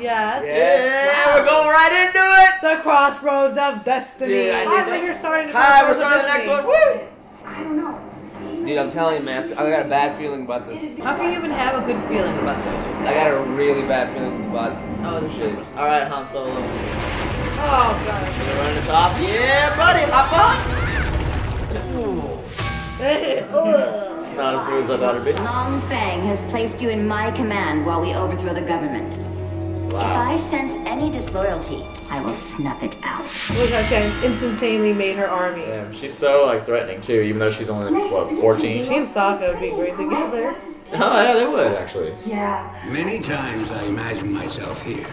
Yes. Yeah, we're going right into it. The Crossroads of Destiny. Dude, we're starting the next one. Woo! I don't know. Dude, I'm telling you, man, I got a bad feeling about this. How can you even have a good feeling about this? I got a really bad feeling about some shit. All right, Han Solo. Oh god. You're running the top. Yeah, buddy, hop on. It's not as smooth as I thought it'd be. Long Feng has placed you in my command while we overthrow the government. Wow. If I sense any disloyalty, I will snuff it out. Look how she instantaneously made her army. Damn, she's so like threatening too, even though she's only like, what, 14? She and Sokka would be great together. Oh yeah, they would actually. Yeah. Many times I imagine myself here,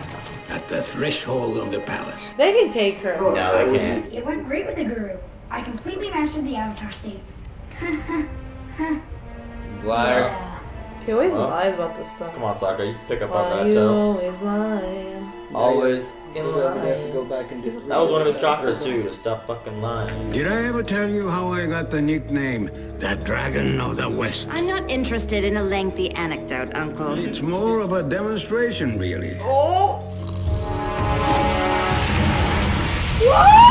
at the threshold of the palace. They can take her. No, they can't. It went great with the guru. I completely mastered the Avatar state. Liar. Yeah. He always lies about this stuff. Come on, Sokka, you pick up on that too. Always lying. Always. That was one of his chakras too. To stop fucking lying. Did I ever tell you how I got the nickname, the Dragon of the West? I'm not interested in a lengthy anecdote, Uncle. It's more of a demonstration, really. Oh. What?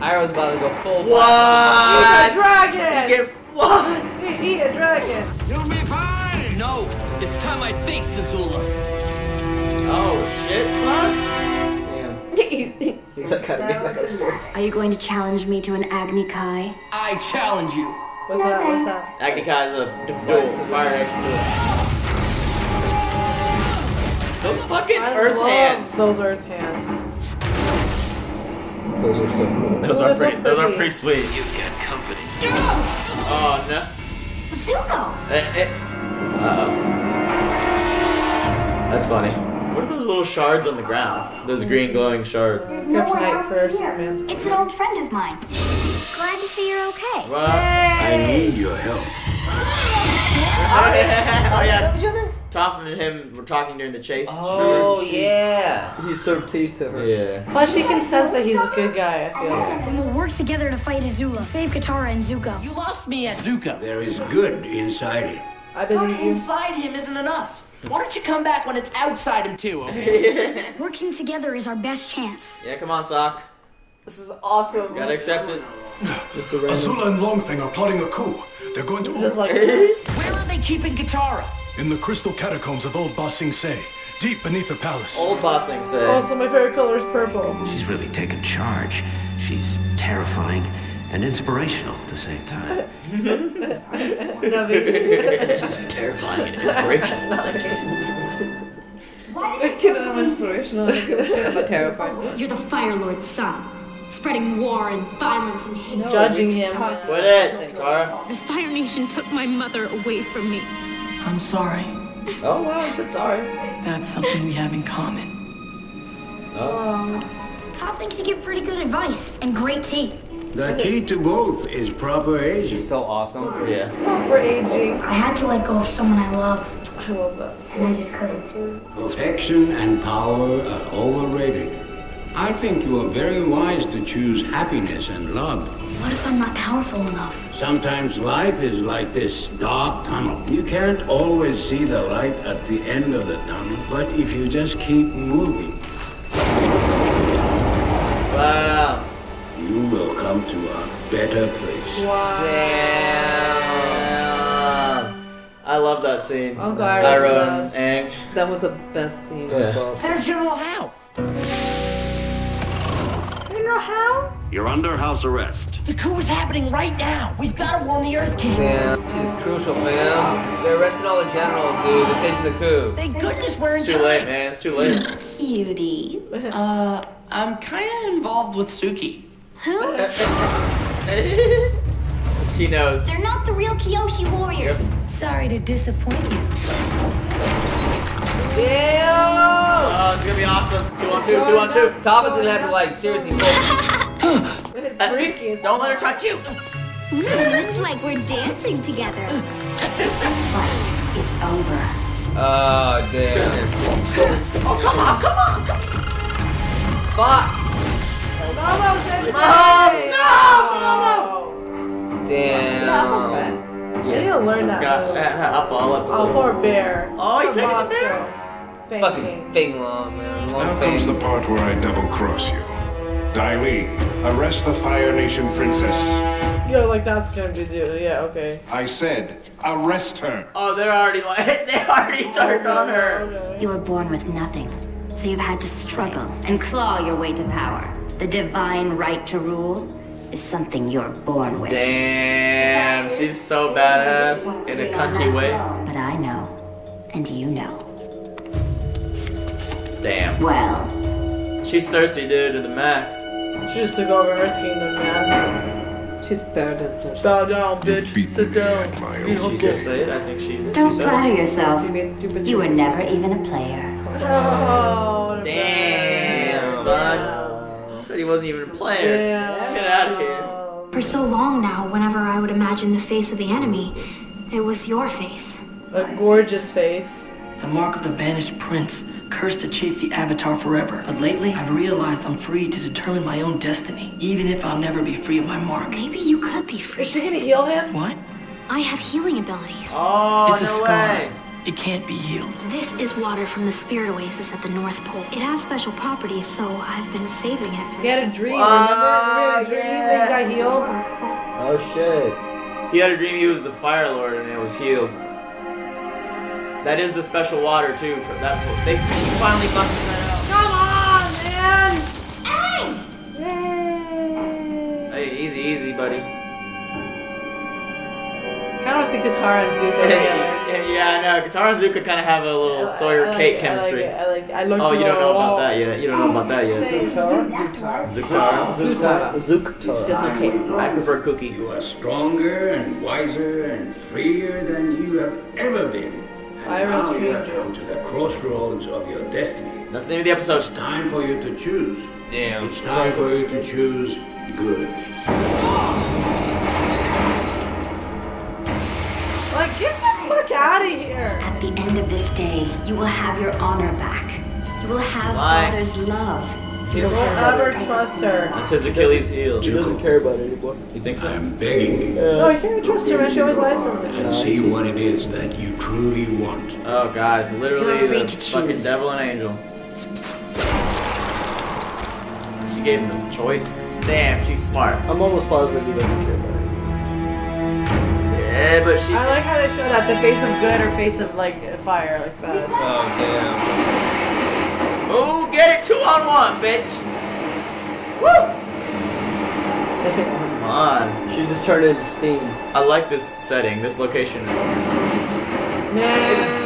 Iroh's about to go full. What? Dragon. What? Eat a dragon. You'll be fine! No! It's time I faced Azula! Oh shit, son? Damn. He's like, gotta get back upstairs. Are you going to challenge me to an Agni Kai? I challenge you! What's that? What's that? Agni Kai is a duel. Fire action duel. Those fucking earth hands! Those earth hands. Those are so cool. Those are pretty sweet. You've got company. Go! Oh no. Zuko! Uh-oh. That's funny. What are those little shards on the ground? Those green glowing shards. It's an old friend of mine. Glad to see you're okay. Well, I need your help. Oh yeah. Toph and him were talking during the chase. Oh yeah. He served tea to her. Yeah. Plus she can sense that he's a good guy, I feel. And we'll work together to fight Azula. Save Katara and Zuko. You lost me at Zuko. There is good inside him. I believe you. Inside him isn't enough. Why don't you come back when it's outside him too, okay? Working together is our best chance. Yeah, come on, Sokka. This is awesome. You gotta accept it. Just a Azula and Long Feng are plotting a coup. They're going to Where are they keeping Katara? In the crystal catacombs of old Ba Sing Se, deep beneath the palace. Old Ba Sing Se. Also, my favorite color is purple. She's really taken charge. She's terrifying and inspirational at the same time. She's terrifying and inspirational at the same time. I'm inspirational but terrifying. You're the Fire Lord's son, spreading war and violence and hate. Judging him. What it? The Fire Nation took my mother away from me. I'm sorry. Oh, wow, I said sorry. That's something we have in common. Toph thinks you give pretty good advice and great tea. The key to both is proper aging. She's so awesome. Yeah. Proper aging. I had to let go of someone I love. I love that. And I just couldn't. Perfection and power are overrated. I think you are very wise to choose happiness and love. What if I'm not powerful enough? Sometimes life is like this dark tunnel. You can't always see the light at the end of the tunnel, but if you just keep moving, wow, you will come to a better place. Wow. Damn. I love that scene. Oh god, Iroh and Aang. That was the best scene. Yeah. There's General Howe. General Howe? You're under house arrest. The coup is happening right now. We've got to warn the Earth King. Damn, she's crucial, man. They're arresting all the generals, dude. They're taking the coup. Thank goodness we're in time. It's too late, man. It's too late. Cutie. I'm kind of involved with Suki. Who? She knows. They're not the real Kyoshi Warriors. Yep. Sorry to disappoint you. Damn. Oh, it's gonna be awesome. 2 on 2, 2 on 2. Toph is gonna have to like seriously. Don't let her touch you! Looks like we're dancing together. This fight is over. Oh, damn. Oh, come on, come on! Fuck! Momo! Damn. Yeah, you don't learn that. I forgot that. Poor bear. Oh, he took the bear? Feng Long, man. Now comes the part where I double-cross you. Dai Li, arrest the Fire Nation princess. Yo, like, that's gonna be the, yeah, okay. I said, arrest her. Oh, they're already like, they already turned on her. You were born with nothing, so you've had to struggle and claw your way to power. The divine right to rule is something you're born with. Damn, she's so badass in a cunty way. But I know, and you know. Damn. Well. She's thirsty, dude, to the max. She just took over Earth Kingdom, man. She's better than such. Bow down, bitch. Sit down. People say it. I think she did. Don't flatter yourself. You were never even a player. Oh, damn, son. Said he wasn't even a player. Damn. Get out of here. For so long now, whenever I would imagine the face of the enemy, it was your face. A gorgeous face. The mark of the banished prince. Cursed to chase the Avatar forever. But lately, I've realized I'm free to determine my own destiny, even if I'll never be free of my mark. Maybe you could be free. Is she gonna heal him? What? I have healing abilities. Oh, it's a scar. It can't be healed. This is water from the spirit oasis at the North Pole. It has special properties, so I've been saving it for... He had a dream, remember? He had a dream, yeah. He got healed. Oh, shit. He had a dream he was the Fire Lord, and it was healed. That is the special water, too, for that book. They finally busted that out. Come on, man! Hey! Yay! Hey, easy, easy, buddy. I kind of see Katara and Zuko together. Yeah, I know. Katara and Zuko kind of have a little Sawyer-Kate chemistry. I like it. Oh, you don't know about that yet. You don't know about that yet. Zutara. I prefer Cookie. You are stronger and wiser and freer than you have ever been. And now you have come to the crossroads of your destiny. That's the name of the episode. It's time for you to choose. Damn. It's time for you to choose good. Like, get the fuck out of here. At the end of this day, you will have your honor back. You will have father's love. You will never trust her. That's his Achilles heel. She doesn't care about it anymore. You think so? I'm begging you. No, I can't trust her, man. She always lies to me. And see what it is that you truly want. Oh, guys, literally the fucking devil and angel. She gave him the choice. Damn, she's smart. I'm almost positive he doesn't care about it. Yeah, but she... I like how they showed that the face of good or face of, like, fire, like that. Oh, damn. Oh, get it 2-on-1, bitch! Woo! Come on. She just turned into steam. I like this setting, this location. Yeah.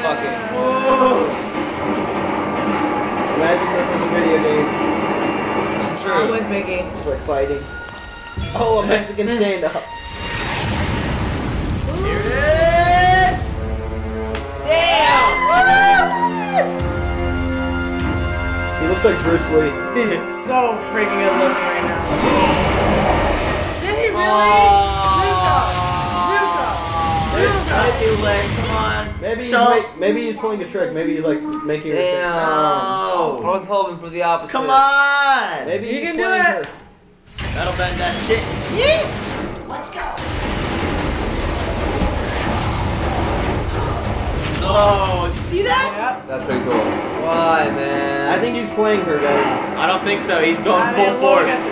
Fucking. Whoa. Imagine this is a video game. True. I'm with Mickey. Just like fighting. Oh, a Mexican stand up. Here it is! Damn! He looks like Bruce Lee. He is so freaking good looking right now. Did he really? Zuko! Come on. Maybe he's pulling a trick. Maybe he's like making her. Damn. No. I was hoping for the opposite. Come on. Maybe you can do it. That'll bend that shit. Yeah. Let's go. Oh, you see that? Yep. That's pretty cool. Why, man? I think he's playing her, guys. I don't think so. He's going full force.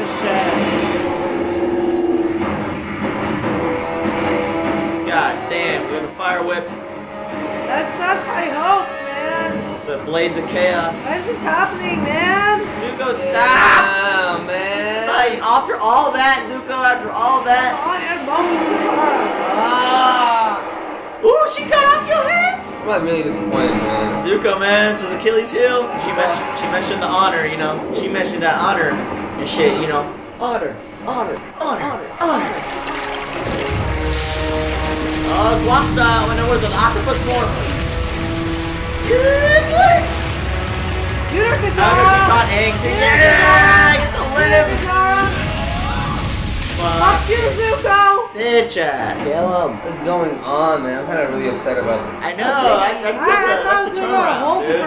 God damn, we have the fire whips. That's such high hopes, man. It's the blades of chaos. What is this happening, man? Zuko, stop! Yeah, man. Like, after all that, Zuko, after all that. Oh, ooh, she cut off your head? I'm really disappointed, man. Zuko, man, this is Achilles' heel. She mentioned the honor, you know. She mentioned that honor and shit, you know. Honor. Oh, it's lobster when there was an octopus form. Get it! Get her, Katara! She caught Aang. Get the limbs! Fuck you, Zuko! Bitch ass. Kill him. What's going on, man? I'm kind of really upset about this. I know. I thought that's a turnaround, dude. I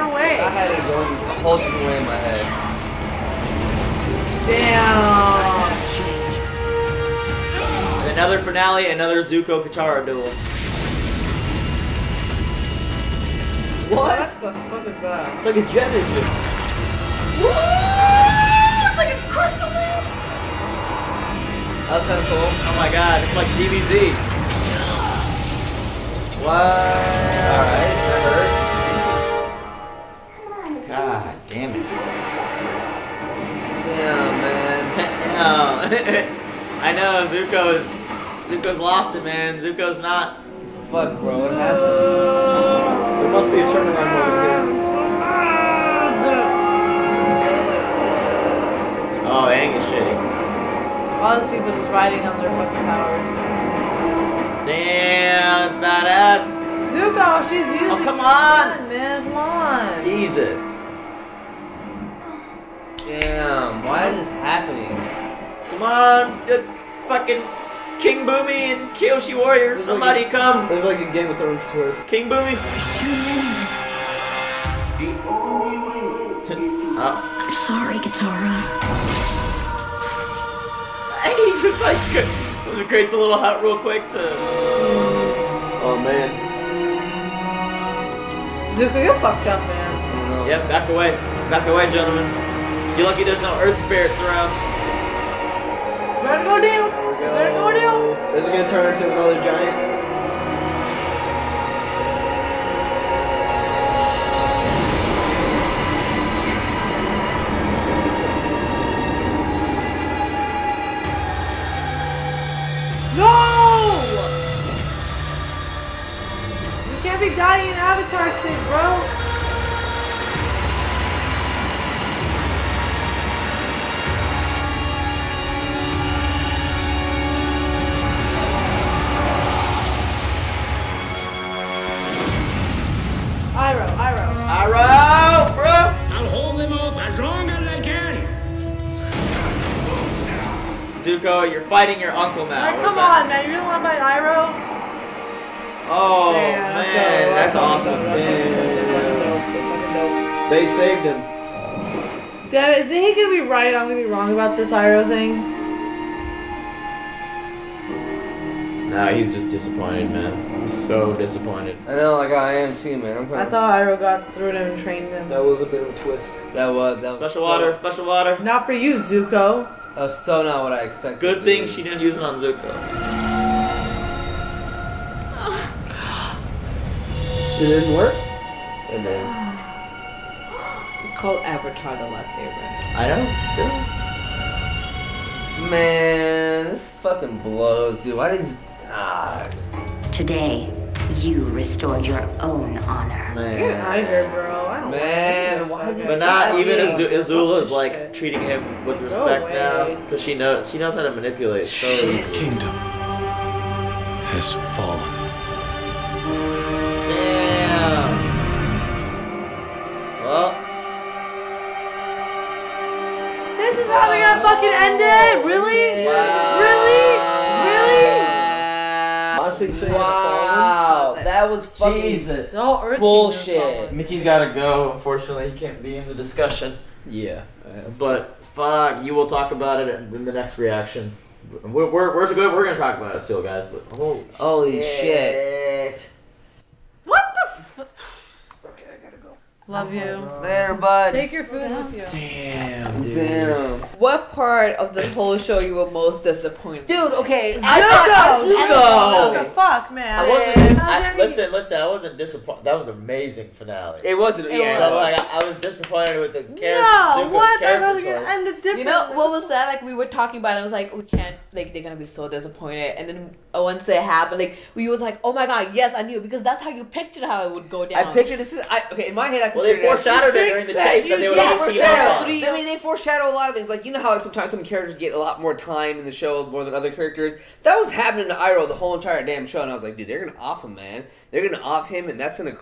had it going a whole different way in my head. Damn. Another finale, another Zuko Katara duel. What the fuck is that? It's like a jet engine. Whoa! It's like a crystal lamp! That was kinda cool. Oh my god, it's like DBZ. What? Alright, that hurt. Come on. God damn it. Damn, man. I know, Zuko's lost it, man. Zuko's not. Fuck, bro, what happened? There must be a turnaround over here. Oh, Aang is shitty. All these people just riding on their fucking powers. Damn, that's badass. Zuko, she's using it. Oh, come on. Come on, man, come on. Jesus. Damn, why is this happening? Come on, good fucking... King Boomy and Kyoshi Warriors, there's somebody like a, come! There's like a Game of Thrones twist. King Boomy! There's too many. The only way. I'm sorry, Katara. And he just like creates a little hut real quick to. Oh man. Zuko, you're fucked up, man. Yep, back away, gentlemen. You're lucky there's no Earth spirits around. Let it go down! Let it go down! Is it gonna turn into another giant? No! You can't be dying in Avatar Sync, bro! Iroh, bro! I'll hold them off as long as I can! Zuko, you're fighting your uncle now. Like, come on, man. You really want to fight Iroh? Oh, man. That's awesome, man. They saved him. Damn it. Is he going to be right? I'm going to be wrong about this Iroh thing. Nah, he's just disappointed, man. I'm so disappointed. I know, like I am too, man. I thought Iroh got through them and trained them. That was a bit of a twist. That was special water, special water. Not for you, Zuko. That's so not what I expected. Good thing she didn't use it on Zuko. It didn't work? It didn't. It's called Avatar: The Last Airbender. I don't still. Man, this fucking blows, dude. Why does today, you restored your own honor. Man. Get out of here, bro. I don't why is this? But not even Azula's like treating him with respect now, because she knows how to manipulate. So the kingdom has fallen. Damn. Well, this is how they're gonna fucking end it. Really? Wow. Wow, that was fucking Jesus. Bullshit. Mickey's gotta go, unfortunately. He can't be in the discussion. Yeah. But, fuck, you will talk about it in the next reaction. We're gonna talk about it still, guys. But holy shit. What the f- Okay, I gotta go. Love you. Later, bud. Take your food with you. Damn, dude. Damn. What part of the whole show you were most disappointed? Dude, okay. Zuko! What the fuck, man? Listen, I wasn't disappointed. That was an amazing finale. It wasn't. But like, I was disappointed with the character. No, Zuko's what? That was going to end it differently. You know, what was that? Like, we were talking about it. I was like, we can't. Like, they're going to be so disappointed. And then once it happened, like, we was like, oh my god, yes, I knew. Because that's how you pictured how it would go down. I pictured this. Okay, in my head, I pictured it. Well, they foreshadowed it during the chase. That they would all see it. I mean, they foreshadow a lot of things. Like, you know how like, sometimes some characters get a lot more time in the show more than other characters? That was happening to Iroh the whole entire damn show, and I was like, dude, they're gonna off him, man. They're gonna off him, and that's gonna make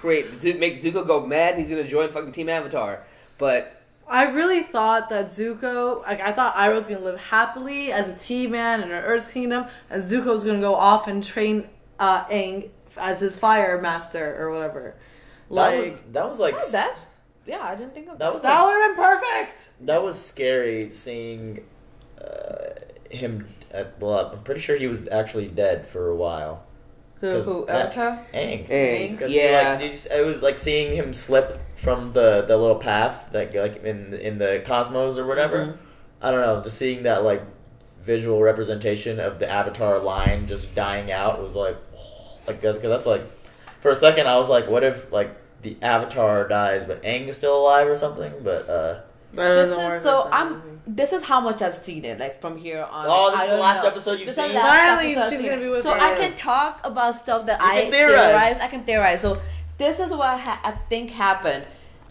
Zuko go mad, and he's gonna join fucking Team Avatar. But... I really thought that Zuko... Like, I thought Iroh was gonna live happily as a T-man in an Earth Kingdom, and Zuko was gonna go off and train Aang as his fire master or whatever. Like, that was like... Oh, that's... Yeah, I didn't think of that. That would have been perfect! That was scary, seeing him at blood. I'm pretty sure he was actually dead for a while. Who Avatar? Aang. Yeah. It was like seeing him slip from the little path, like in the cosmos or whatever. Mm-hmm. I don't know. Just seeing that like visual representation of the Avatar line just dying out, it was like that, because that's like, for a second I was like, what if like the Avatar dies but Aang is still alive or something? But this is how much I've seen it, like, from here on. Oh, this is the last episode you've seen? Finally, she's going to be with her. So I can talk about stuff that I theorize. I can theorize. So this is what I think happened.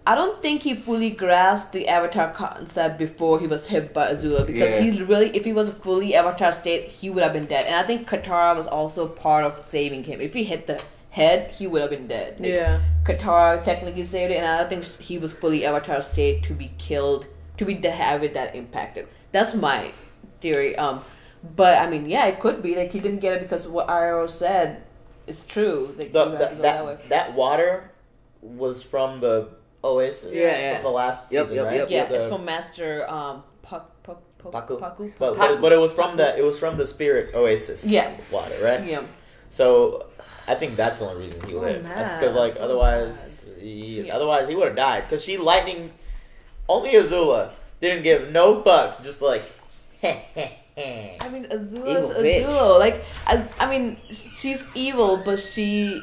I don't think he fully grasped the Avatar concept before he was hit by Azula. Because he really, if he was a fully Avatar state, he would have been dead. And I think Katara was also part of saving him. If he hit the head, he would have been dead. Like, yeah. Katara technically saved it. And I don't think he was fully Avatar state to be killed. To be the habit that impacted. That's my theory. But I mean, yeah, it could be like he didn't get it because what Iroh said is true. Like that way. That water was from the oasis. Yeah. From the last season, right? Yeah, it's from Master Pakku. But it was from the spirit oasis. Yeah. Water, right? Yeah. So I think that's the only reason he lived, because otherwise he would have died. Because she lightning. Only Azula didn't give no fucks, just like, heh, heh, heh. I mean, Azula's Azula. Like, she's evil, but you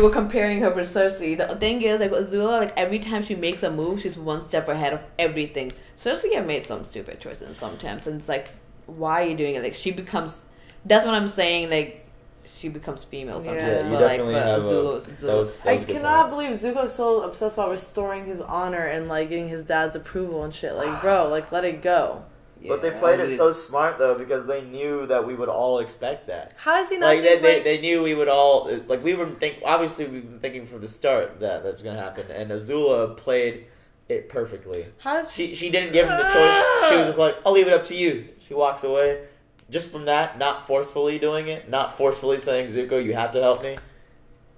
were comparing her with Cersei. The thing is, like, Azula, like, every time she makes a move, she's one step ahead of everything. Cersei had made some stupid choices sometimes, and it's like, why are you doing it? Like, she becomes, that's what I'm saying, like, she becomes female sometimes, but Azula. I cannot believe Zuko is so obsessed about restoring his honor and like getting his dad's approval and shit. Like, bro, like let it go. Yeah, but they played it so smart though, because they knew that we would all expect that. How is he not? Like they knew we would all like we've been thinking from the start that that's gonna happen, and Azula played it perfectly. How she didn't give him the choice. She was just like, I'll leave it up to you. She walks away. Just from that, not forcefully doing it, not forcefully saying, Zuko, you have to help me.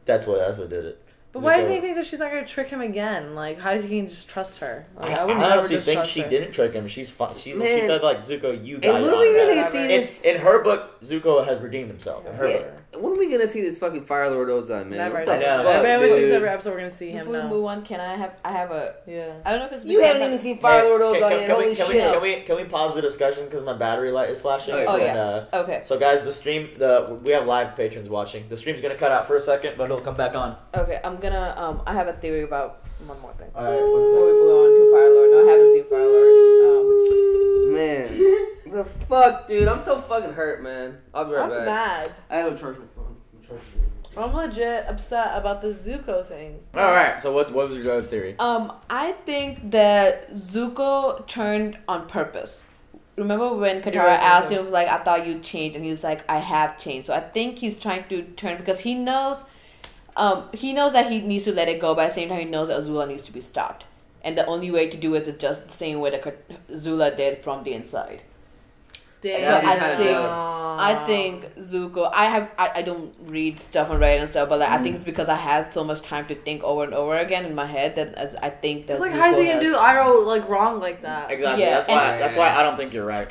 That's what did it. But Zuko, why does he think that she's not going to trick him again? Like, how does he just trust her? Like, I honestly think she didn't trick him. She said, like, Zuko, you got it on that. In her book, Zuko has redeemed himself. In her book. When are we going to see this fucking Fire Lord Ozai, man? Never. I always think every episode we're going to see him. Before we move on, can I have a... Yeah. I don't know if it's... You haven't even seen Fire Lord Ozai yet. Holy shit. Can we pause the discussion because my battery light is flashing? Oh, yeah. Okay. So, guys, the stream... We have live patrons watching. The stream's going to cut out for a second, but it'll come back on. Okay, I'm gonna I have a theory about one more thing. Alright, before we blow on to Fire Lord. No, I haven't seen Fire Lord. Man. The fuck, dude, I'm so fucking hurt, man. I'll be right back. I'm mad. I haven't charged my phone. I'm legit upset about the Zuko thing. Alright, so what was your theory? I think that Zuko turned on purpose. Remember when Katara asked him, like, I thought you changed, and he was like, I have changed. So I think he's trying to turn because he knows that he needs to let it go, but at the same time he knows that Azula needs to be stopped. And the only way to do it is just the same way that Azula did from the inside. Damn. So I think Zuko, I don't read stuff on Reddit and stuff, but like, I think it's because I had so much time to think over and over again in my head that I think that it's like, how is he gonna do Iroh like wrong like that? Exactly. Yeah. That's why I don't think you're right.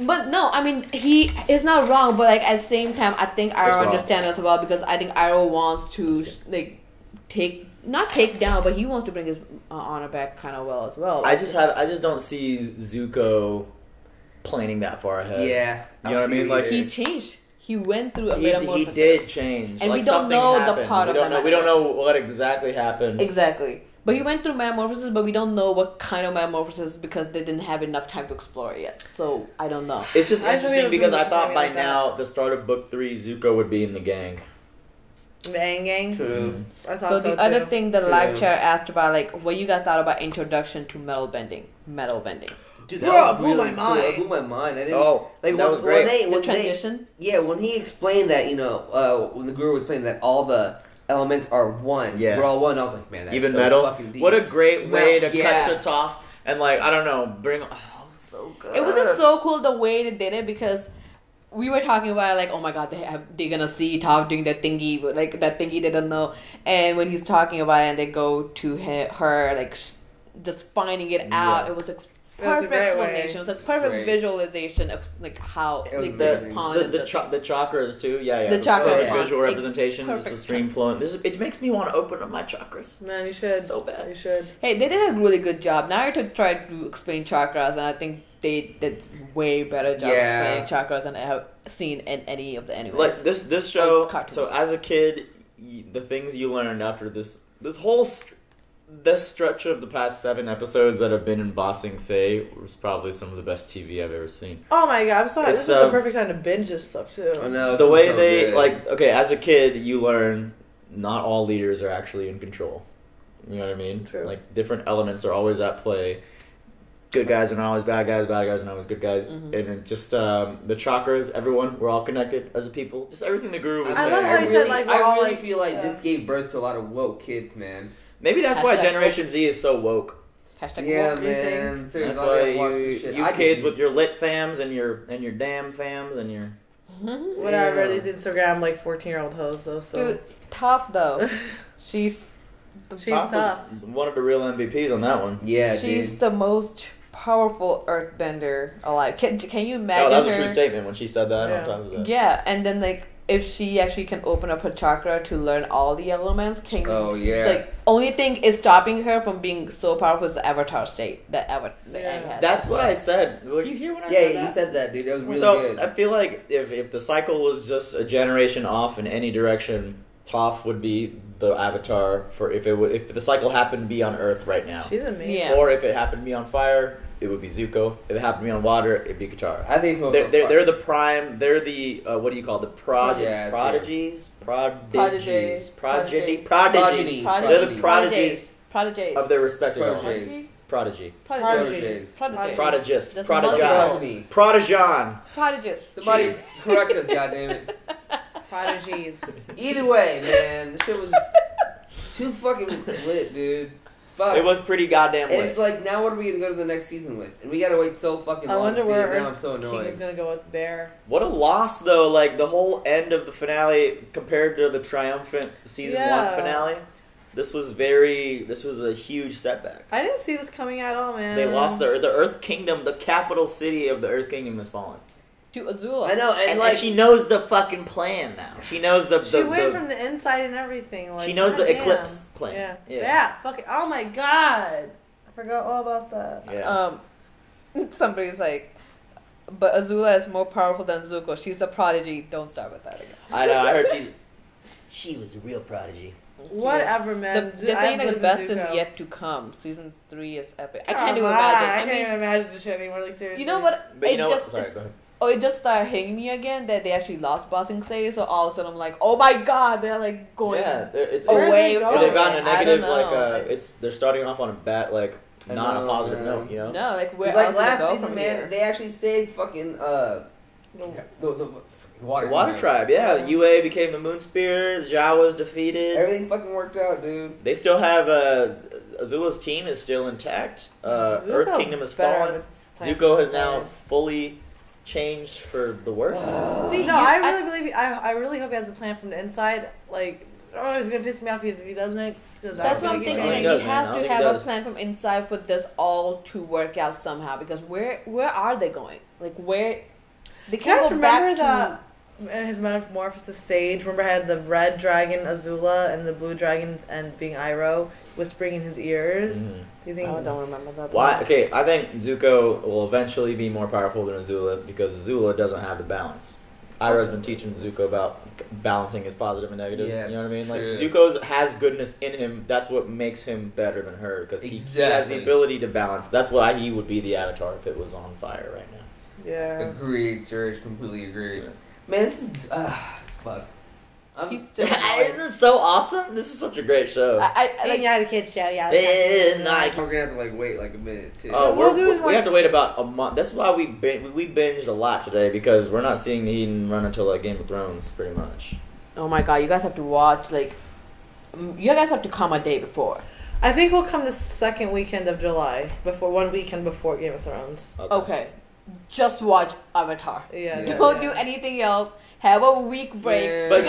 But no, I mean, he is not wrong, but like at the same time, I think Iroh understands as well, because I think Iroh wants to like not take down, but he wants to bring his honor back kind of well as well. I just don't see Zuko planning that far ahead. Yeah, you know what I mean? Like he changed. He went through a metamorphosis. He did change, and like, we don't know happened. The part we of that. We don't know what exactly happened. Exactly. But he went through metamorphosis, but we don't know what kind of metamorphosis because they didn't have enough time to explore it yet. So, I don't know. It's just interesting because I thought by now, the start of book 3, Zuko would be in the gang. Gang? True. I thought so. So, the other thing the live chat asked about, like, what you guys thought about introduction to metal bending. Dude, that blew my mind. Cool. It blew my mind. I didn't. Oh, like, that was great. The transition? Yeah, when he explained that, you know, when the guru was explaining that all the elements are one. Yeah. We're all one. I was like, man, that's even so metal. Fucking deep. What a great way to cut to Toph and, like, I don't know, bring... Oh, so good. It was just so cool the way they did it, because we were talking about, like, oh, my God, they're going to see Toph doing that thingy, but, like, that thingy they don't know. And when he's talking about it and they go to her, like, just finding it out, it was perfect explanation. It was a perfect visualization of like how like the chakras too. Yeah, yeah. The chakra visual representation. Just the stream flowing. It makes me want to open up my chakras. Man, you should so bad. You should. Hey, they did a really good job. Naruto tried to explain chakras, and I think they did way better job explaining chakras than I have seen in any of the animes. Like this show. So as a kid, the things you learned after this whole. This stretch of the past 7 episodes that have been in Ba Sing Se was probably some of the best TV I've ever seen. Oh my god, I'm sorry. This is the perfect time to binge this stuff too. Oh no, the way they, as a kid, you learn not all leaders are actually in control. You know what I mean? True. Like, different elements are always at play. Good guys are not always bad guys are not always good guys. Mm-hmm. And then just the chakras, everyone, we're all connected as a people. Just everything the guru was saying. I love how you said, like, I really feel like this gave birth to a lot of woke kids, man. Maybe that's why Generation Z is so woke. Hashtag woke, man. That's why you kids with your lit fams and your damn fams and your... Whatever, these Instagram, 14-year-old hoes, though. So. Dude, Toph, though. She's tough. One of the real MVPs on that one. Yeah, she's the most powerful earthbender alive. Can you imagine that was a true statement when she said that. Yeah. On top of that. Yeah, and then, if she actually can open up her chakra to learn all the elements, only thing is stopping her from being so powerful is the Avatar state. That's what I said. Were you here when I said that? Yeah, you said that, dude. That was really good. I feel like if the cycle was just a generation off in any direction, Toph would be the Avatar for if the cycle happened to be on Earth right now. She's amazing. Yeah. Or if it happened to be on fire, it would be Zuko. If it happened to be on water, it'd be Katara. I think they're the prime. They're the prodigies of their respective elements. Prodigies. Somebody correct us, goddammit. Prodigies. Either way, man, this shit was too fucking lit, dude. Fuck. It was pretty goddamn lit. It's now what are we going to go to the next season with? And we got to wait so fucking long to see it now. I'm so annoyed. King's going to go with Bear. What a loss, though. The whole end of the finale compared to the triumphant season one finale. This was a huge setback. I didn't see this coming at all, man. They lost the Earth Kingdom. The capital city of the Earth Kingdom has fallen. To Azula. I know, and she knows the fucking plan now. She knows the... she went from the inside and everything. She knows the eclipse plan. Yeah, fucking... Oh my god! I forgot all about that. Yeah. Somebody's but Azula is more powerful than Zuko. She's a prodigy. Don't start with that again. I know, I heard she was a real prodigy. Whatever, man. They're saying the best is yet to come. Season 3 is epic. I can't even imagine. I can't even imagine this shit anymore. Seriously. You know what? Sorry, go ahead. Oh, it just started hitting me again that they actually lost Ba Sing Se, so all of a sudden I'm oh my god, they're going away. They've gotten a negative, they're starting off on a bad, not a positive note, you know? No, where else last season, man, here? They actually saved fucking, the Water Tribe, yeah. UA became the Moon Spear, the Jawa was defeated. Everything fucking worked out, dude. They still have, Azula's team is still intact. Earth Kingdom has fallen. Zuko has now fully... changed for the worse. See, no, I really believe. I really hope he has a plan from the inside. It's always gonna piss me off if he doesn't. That's what I'm thinking. He has to have a plan from inside for this all to work out somehow. Because where are they going? Where they can't go back to. And his metamorphosis stage. Remember, I had the red dragon Azula and the blue dragon and being Iroh whispering in his ears. Mm. I don't remember that. Why? Okay, I think Zuko will eventually be more powerful than Azula because Azula doesn't have the balance. Iroh's been teaching Zuko about balancing his positive and negatives. Yes, you know what I mean? Zuko has goodness in him. That's what makes him better than her because he has the ability to balance. That's why he would be the Avatar if it was on fire right now. Yeah. Agreed, Serge. Completely agreed. Yeah. Man, this is... fuck. Isn't this so awesome? This is such a great show. I yeah, the kids show, yeah. We're gonna have to, wait, a minute, too. Oh, we have to wait about a month. That's why we binged a lot today, because we're not seeing Eden run until, Game of Thrones, pretty much. Oh, my God. You guys have to watch, You guys have to come a day before. I think we'll come the second weekend of July. One weekend before Game of Thrones. Okay. Just watch Avatar. Yeah. Don't do anything else. Have a week break. Yeah. But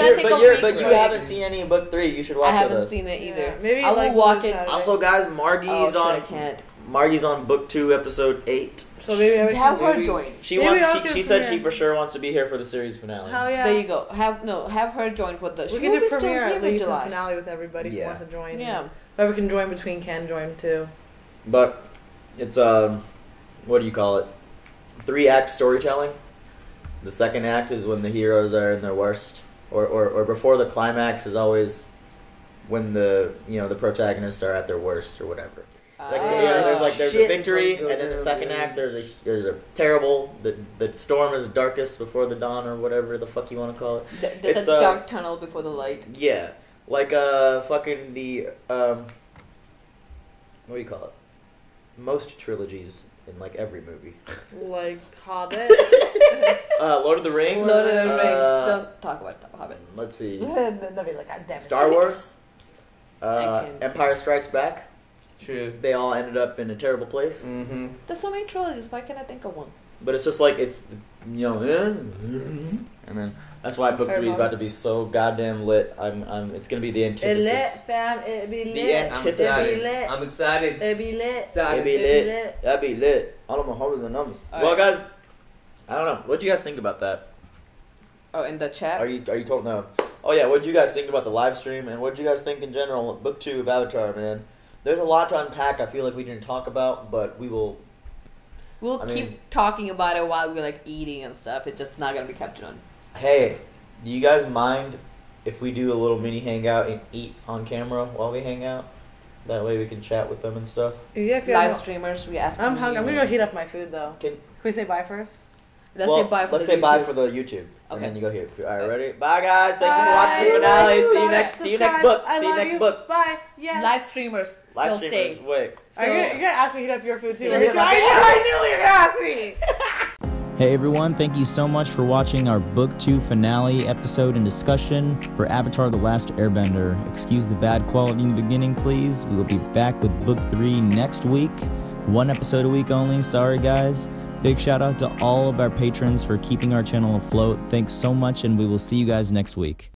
you haven't seen any in book 3. You should watch it. I haven't seen it either. Yeah. Maybe I will watch it. Also, guys, Margie's on. Margie's on book 2, episode 8. So maybe I would have her join. She said she for sure wants to be here for the series finale. Hell yeah! There you go. Have her join for the. We can do premiere at least in finale with everybody who wants to join. Yeah, whoever can join between can join too. But it's what do you call it? 3-act storytelling. The second act is when the heroes are in their worst, or before the climax is always when the the protagonists are at their worst or whatever. Like there's a victory, and then the second act there's a terrible the storm is darkest before the dawn or whatever the fuck you want to call it. There's a dark tunnel before the light. Yeah, like fucking the what do you call it? Most trilogies in like every movie. Like Hobbit, Lord of the Rings. Lord of the Rings. Don't talk about Hobbit. Let's see. Nobody's like, God damn it. Star Wars, Empire Strikes Back. True. They all ended up in a terrible place. Mm-hmm. There's so many trilogies. Why can't I think of one? But it's just like it's, and then that's why book 3 is about to be so goddamn lit. It's gonna be the antithesis. It lit, fam. It be lit. The antithesis. It be lit. I'm excited. It be lit. It be lit. That be lit. All of my homies and numbers. Well, guys, I don't know. What do you guys think about that? Oh, in the chat. Are you told no? Oh yeah. What do you guys think about the live stream? And what do you guys think in general of book 2 of Avatar, man? There's a lot to unpack. I feel like we didn't talk about, but we will. We'll keep talking about it while we're like eating and stuff. It's just not gonna be kept on. Hey, do you guys mind if we do a little mini hangout and eat on camera while we hang out? That way we can chat with them and stuff. Yeah, if you live streamers, we ask. I'm hungry. I'm gonna go heat up my food though. Can we say bye first? Let's say bye for the YouTube. Okay. And then you go here. All right, ready? Bye, guys. Thank you for watching the finale. See you next book. Bye. Yes. Live streamers, still stay. Wait. So, you're going to ask me to heat up your food, too. I knew you were going to ask me. Hey, everyone. Thank you so much for watching our Book 2 finale episode and discussion for Avatar: The Last Airbender. Excuse the bad quality in the beginning, please. We will be back with Book 3 next week. One episode a week only. Sorry, guys. Big shout out to all of our patrons for keeping our channel afloat. Thanks so much, and we will see you guys next week.